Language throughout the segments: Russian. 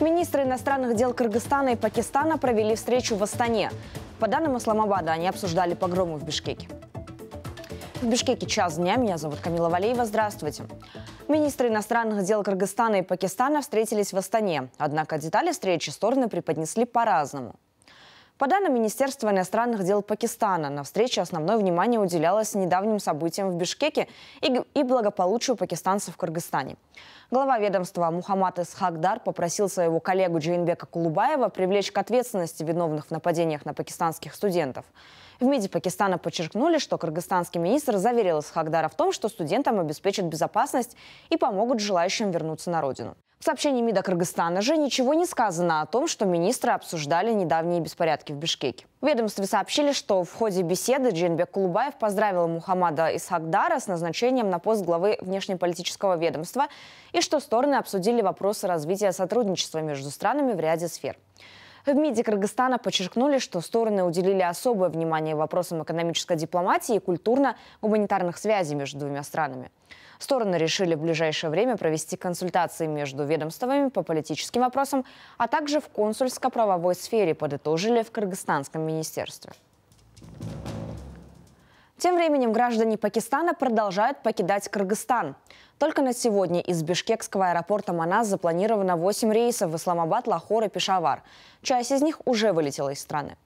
Министры иностранных дел Кыргызстана и Пакистана провели встречу в Астане. По данным Исламабада, они обсуждали погромы в Бишкеке. В Бишкеке час дня. Меня зовут Камила Валиева. Здравствуйте. Министры иностранных дел Кыргызстана и Пакистана встретились в Астане. Однако детали встречи стороны преподнесли по-разному. По данным Министерства иностранных дел Пакистана, на встрече основное внимание уделялось недавним событиям в Бишкеке и благополучию пакистанцев в Кыргызстане. Глава ведомства Мухаммад Исхак Дар попросил своего коллегу Джейнбека Кулубаева привлечь к ответственности виновных в нападениях на пакистанских студентов. В МИДе Пакистана подчеркнули, что кыргызстанский министр заверил Исхак Дара в том, что студентам обеспечат безопасность и помогут желающим вернуться на родину. В сообщении МИДа Кыргызстана же ничего не сказано о том, что министры обсуждали недавние беспорядки в Бишкеке. В ведомстве сообщили, что в ходе беседы Джейнбек Кулубаев поздравил Мухаммада Исхак Дара с назначением на пост главы внешнеполитического ведомства и что стороны обсудили вопросы развития сотрудничества между странами в ряде сфер. В МИДе Кыргызстана подчеркнули, что стороны уделили особое внимание вопросам экономической дипломатии и культурно-гуманитарных связей между двумя странами. Стороны решили в ближайшее время провести консультации между ведомствами по политическим вопросам, а также в консульско-правовой сфере, подытожили в Кыргызстанском министерстве. Тем временем граждане Пакистана продолжают покидать Кыргызстан. Только на сегодня из бишкекского аэропорта Манас запланировано 8 рейсов в Исламабад, Лахор и Пешавар. Часть из них уже вылетела из страны.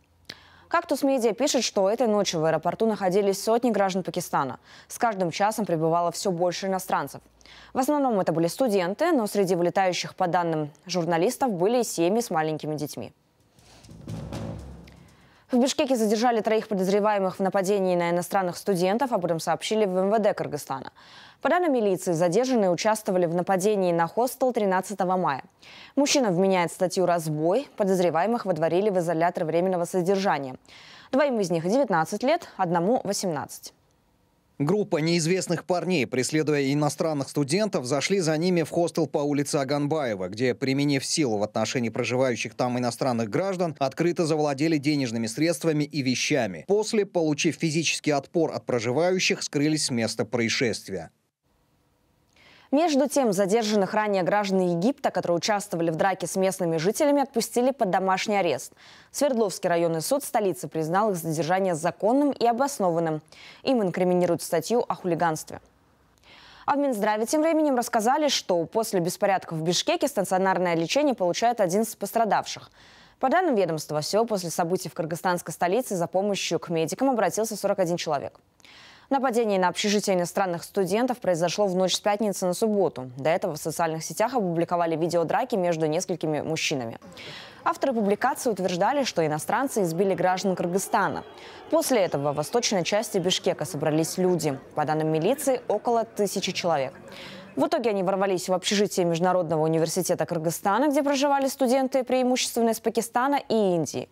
«Кактус» Медиа пишет, что этой ночью в аэропорту находились сотни граждан Пакистана. С каждым часом прибывало все больше иностранцев. В основном это были студенты, но среди вылетающих, по данным журналистов, были и семьи с маленькими детьми. В Бишкеке задержали 3 подозреваемых в нападении на иностранных студентов, об этом сообщили в МВД Кыргызстана. По данным милиции, задержанные участвовали в нападении на хостел 13 мая. Мужчина вменяет статью «разбой», подозреваемых водворили в изолятор временного содержания. 2 из них 19 лет, 1 – 18. Группа неизвестных парней, преследуя иностранных студентов, зашли за ними в хостел по улице Аганбаева, где, применив силу в отношении проживающих там иностранных граждан, открыто завладели денежными средствами и вещами. После, получив физический отпор от проживающих, скрылись с места происшествия. Между тем, задержанных ранее граждан Египта, которые участвовали в драке с местными жителями, отпустили под домашний арест. Свердловский районный суд столицы признал их задержание законным и обоснованным. Им инкриминируют статью о хулиганстве. А в Минздраве тем временем рассказали, что после беспорядков в Бишкеке стационарное лечение получает один из пострадавших. По данным ведомства, всего после событий в кыргызстанской столице за помощью к медикам обратился 41 человек. Нападение на общежитие иностранных студентов произошло в ночь с пятницы на субботу. До этого в социальных сетях опубликовали видео драки между несколькими мужчинами. Авторы публикации утверждали, что иностранцы избили граждан Кыргызстана. После этого в восточной части Бишкека собрались люди. По данным милиции, около 1000 человек. В итоге они ворвались в общежитие Международного университета Кыргызстана, где проживали студенты преимущественно из Пакистана и Индии.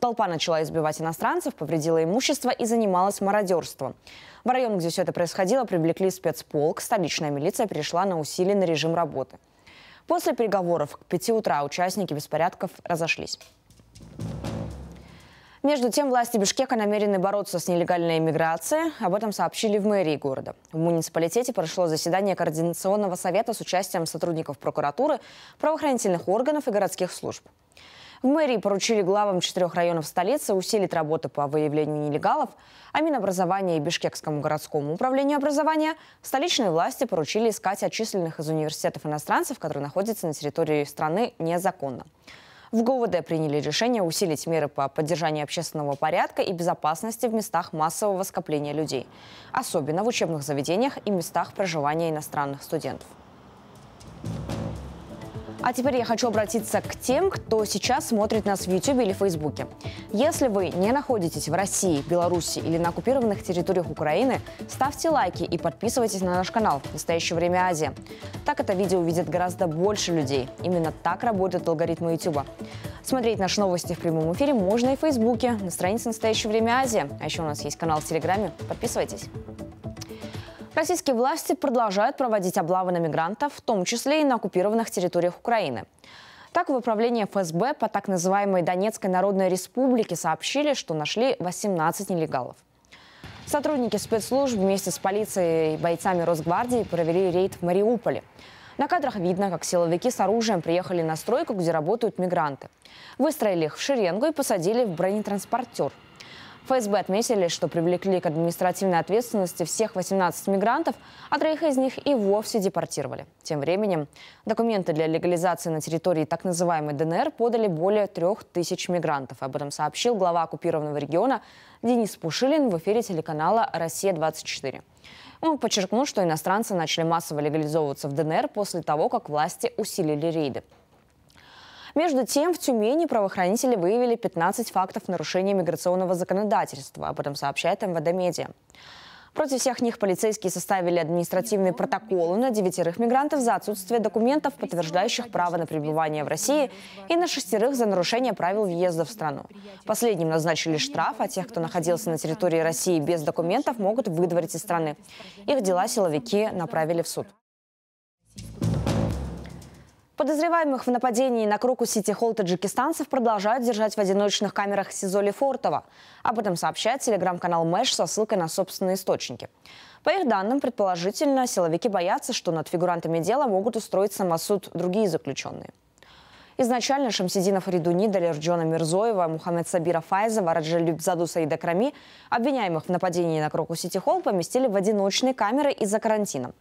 Толпа начала избивать иностранцев, повредила имущество и занималась мародерством. В район, где все это происходило, привлекли спецполк. Столичная милиция перешла на усиленный режим работы. После переговоров к 5 утра участники беспорядков разошлись. Между тем, власти Бишкека намерены бороться с нелегальной миграцией. Об этом сообщили в мэрии города. В муниципалитете прошло заседание Координационного совета с участием сотрудников прокуратуры, правоохранительных органов и городских служб. В мэрии поручили главам 4 районов столицы усилить работу по выявлению нелегалов, а Минобразования и Бишкекскому городскому управлению образования столичные власти поручили искать отчисленных из университетов иностранцев, которые находятся на территории страны незаконно. В ГУВД приняли решение усилить меры по поддержанию общественного порядка и безопасности в местах массового скопления людей, особенно в учебных заведениях и местах проживания иностранных студентов. А теперь я хочу обратиться к тем, кто сейчас смотрит нас в Ютьюбе или Фейсбуке. Если вы не находитесь в России, Беларуси или на оккупированных территориях Украины, ставьте лайки и подписывайтесь на наш канал «Настоящее время. Азия». Так это видео увидит гораздо больше людей. Именно так работают алгоритмы Ютьюба. Смотреть наши новости в прямом эфире можно и в Фейсбуке, на странице «Настоящее время. Азия». А еще у нас есть канал в Телеграме. Подписывайтесь. Российские власти продолжают проводить облавы на мигрантов, в том числе и на оккупированных территориях Украины. Так, в управлении ФСБ по так называемой Донецкой Народной Республике сообщили, что нашли 18 нелегалов. Сотрудники спецслужб вместе с полицией и бойцами Росгвардии провели рейд в Мариуполе. На кадрах видно, как силовики с оружием приехали на стройку, где работают мигранты. Выстроили их в шеренгу и посадили в бронетранспортер. ФСБ отметили, что привлекли к административной ответственности всех 18 мигрантов, а троих из них и вовсе депортировали. Тем временем документы для легализации на территории так называемой ДНР подали более 3000 мигрантов. Об этом сообщил глава оккупированного региона Денис Пушилин в эфире телеканала «Россия-24». Он подчеркнул, что иностранцы начали массово легализовываться в ДНР после того, как власти усилили рейды. Между тем, в Тюмени правоохранители выявили 15 фактов нарушения миграционного законодательства. Об этом сообщает МВД «Медиа». Против всех них полицейские составили административные протоколы на 9 мигрантов за отсутствие документов, подтверждающих право на пребывание в России, и на 6 за нарушение правил въезда в страну. Последним назначили штраф, а тех, кто находился на территории России без документов, могут выдворить из страны. Их дела силовики направили в суд. Подозреваемых в нападении на Крокус Сити Холл таджикистанцев продолжают держать в одиночных камерах СИЗО Лефортово. Об этом сообщает телеграм-канал МЭШ со ссылкой на собственные источники. По их данным, предположительно, силовики боятся, что над фигурантами дела могут устроить самосуд другие заключенные. Изначально Шамсидинов Ридуни, Далерджона Мирзоева, Мухаммед Сабирфайзова, Раджалюбзаду Саида Крами, обвиняемых в нападении на Крокус Сити Холл, поместили в одиночные камеры из-за карантина.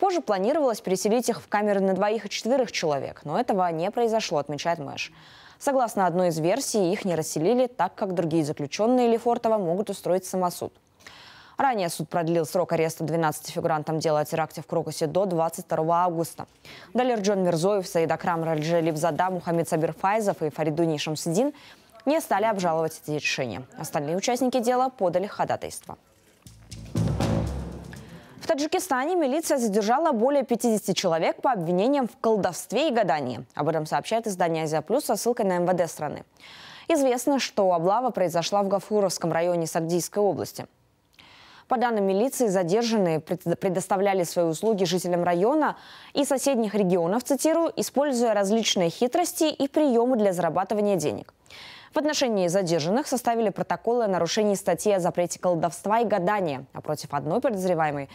Позже планировалось переселить их в камеры на 2 и 4 человек, но этого не произошло, отмечает МЭШ. Согласно одной из версий, их не расселили, так как другие заключенные Лефортово могут устроить самосуд. Ранее суд продлил срок ареста 12 фигурантам дела о теракте в Крокусе до 22 августа. Далерджон Мирзоев, Саид Акрам, Раджалюбзада, Мухаммед Сабирфайзов и Фаридуни Шамсидин не стали обжаловать эти решения. Остальные участники дела подали ходатайство. В Таджикистане милиция задержала более 50 человек по обвинениям в колдовстве и гадании. Об этом сообщает издание «Азия Плюс» со ссылкой на МВД страны. Известно, что облава произошла в Гафуровском районе Сагдийской области. По данным милиции, задержанные предоставляли свои услуги жителям района и соседних регионов, цитирую, используя различные хитрости и приемы для зарабатывания денег. В отношении задержанных составили протоколы о нарушении статьи о запрете колдовства и гадания, а против одной подозреваемой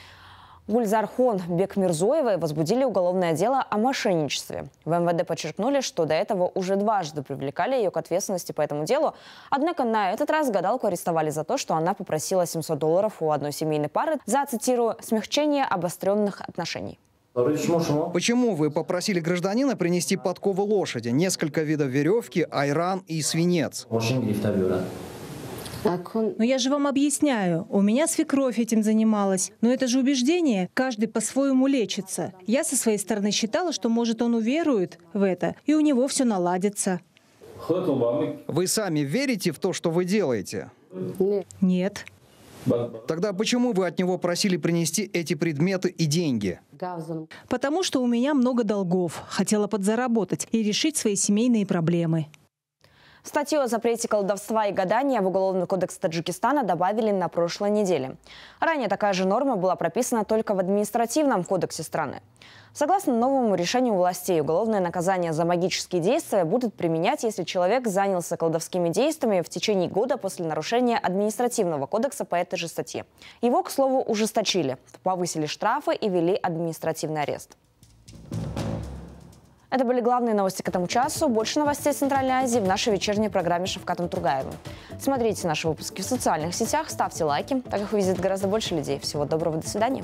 Гульзархон Бекмирзоевой возбудили уголовное дело о мошенничестве. В МВД подчеркнули, что до этого уже дважды привлекали ее к ответственности по этому делу. Однако на этот раз гадалку арестовали за то, что она попросила $700 у одной семейной пары за, цитирую, «смягчение обостренных отношений». Почему вы попросили гражданина принести подковы лошади, несколько видов веревки, айран и свинец? Но я же вам объясняю, у меня свекровь этим занималась. Но это же убеждение, каждый по-своему лечится. Я со своей стороны считала, что, может, он уверует в это, и у него все наладится. Вы сами верите в то, что вы делаете? Нет. Тогда почему вы от него просили принести эти предметы и деньги? Потому что у меня много долгов. Хотела подзаработать и решить свои семейные проблемы. Статью о запрете колдовства и гадания в Уголовный кодекс Таджикистана добавили на прошлой неделе. Ранее такая же норма была прописана только в административном кодексе страны. Согласно новому решению властей, уголовное наказание за магические действия будут применять, если человек занялся колдовскими действиями в течение года после нарушения административного кодекса по этой же статье. Его, к слову, ужесточили, повысили штрафы и ввели административный арест. Это были главные новости к этому часу. Больше новостей Центральной Азии в нашей вечерней программе с Шавкатом Тургаевым. Смотрите наши выпуски в социальных сетях, ставьте лайки, так их увидит гораздо больше людей. Всего доброго, до свидания.